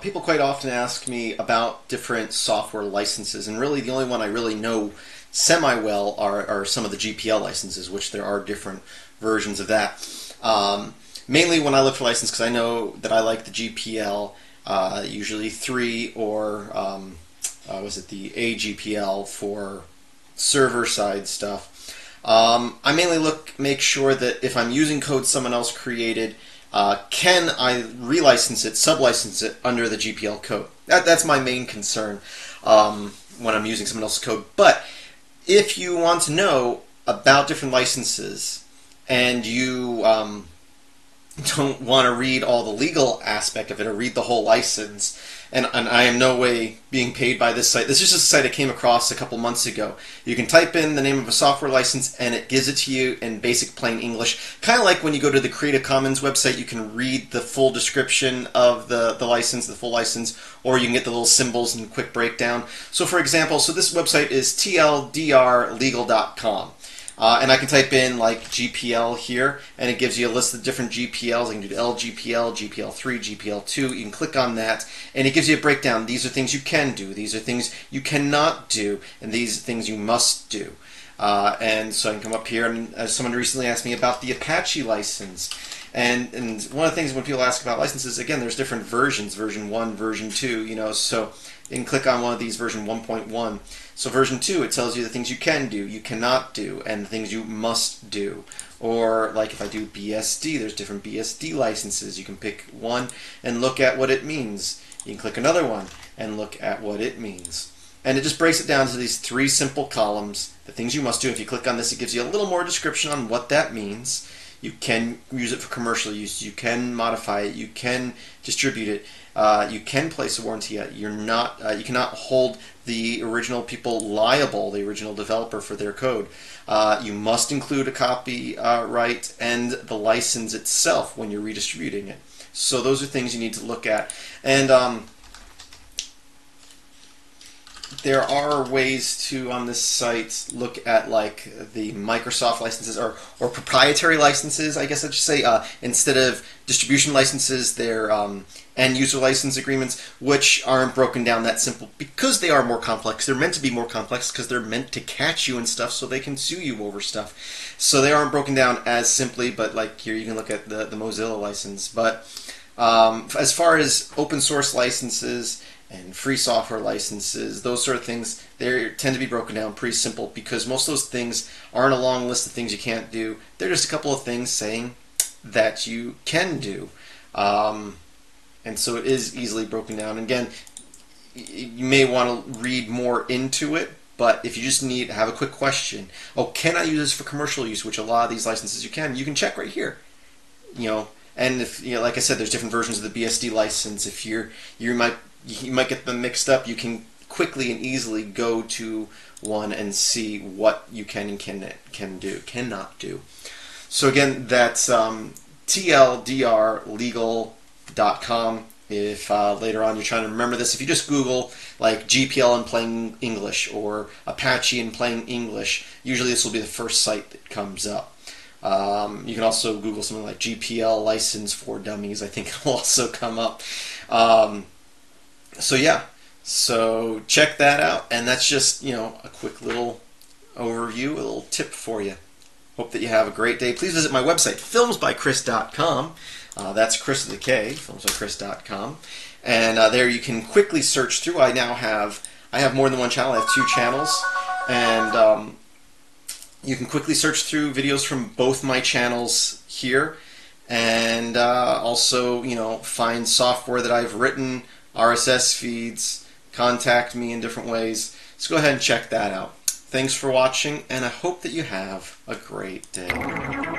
people quite often ask me about different software licenses, and really the only one I really know semi-well are some of the GPL licenses, which there are different versions of that. Mainly when I look for license, because I know that I like the GPL, usually 3, or was it the AGPL for server-side stuff. I mainly make sure that if I'm using code someone else created, can I relicense it, sublicense it under the GPL code? That's my main concern when I'm using someone else's code. But if you want to know about different licenses and you don't want to read all the legal aspect of it or read the whole license, and I am no way being paid by this site. This is just a site I came across a couple months ago. You can type in the name of a software license and it gives it to you in basic plain English. Kind of like when you go to the Creative Commons website, you can read the full description of the license, the full license, or you can get the little symbols and quick breakdown. So for example, so this website is tldrlegal.com. And I can type in like GPL here, and it gives you a list of different GPLs. I can do LGPL, GPL3, GPL2. You can click on that, and it gives you a breakdown. These are things you can do. These are things you cannot do, and these are things you must do. And so I can come up here, and someone recently asked me about the Apache license. And one of the things when people ask about licenses, again, there's different versions, version 1, version 2, you know, so you can click on one of these, version 1.1. So version 2, it tells you the things you can do, you cannot do, and the things you must do. Or like if I do BSD, there's different BSD licenses. You can pick one and look at what it means. You can click another one and look at what it means. And it just breaks it down to these three simple columns, the things you must do. If you click on this, it gives you a little more description on what that means. You can use it for commercial use, you can modify it, you can distribute it, you can place a warranty. You're not, you cannot hold the original people liable, the original developer, for their code. You must include a copyright and the license itself when you're redistributing it. So those are things you need to look at. And there are ways to, on this site, look at like the Microsoft licenses or proprietary licenses, I guess I should say. Instead of distribution licenses, they're end-user license agreements, which aren't broken down that simple because they are more complex. They're meant to be more complex because they're meant to catch you and stuff so they can sue you over stuff. So they aren't broken down as simply, but like here you can look at the Mozilla license. But as far as open source licenses and free software licenses, those sort of things, they tend to be broken down pretty simple because most of those things aren't a long list of things you can't do. They're just a couple of things saying that you can do. And so it is easily broken down. And again, you may want to read more into it, but if you just have a quick question, oh, can I use this for commercial use, which a lot of these licenses you can check right here, you know. And if, you know, like I said, there's different versions of the BSD license. If you might get them mixed up, you can quickly and easily go to one and see what you can and cannot do. So again, that's tldrlegal.com. If later on you're trying to remember this, if you just Google like GPL in plain English or Apache in plain English, usually this will be the first site that comes up. You can also Google something like GPL license for dummies. I think it will also come up. So yeah, so check that out, and that's just, you know, a quick little overview, a little tip for you. Hope that you have a great day. Please visit my website, filmsbychris.com. That's Chris with a K, filmsbychris.com. And there you can quickly search through. I have more than one channel. I have 2 channels, and you can quickly search through videos from both my channels here, and also, you know, find software that I've written, RSS feeds, contact me in different ways. So go ahead and check that out. Thanks for watching, and I hope that you have a great day.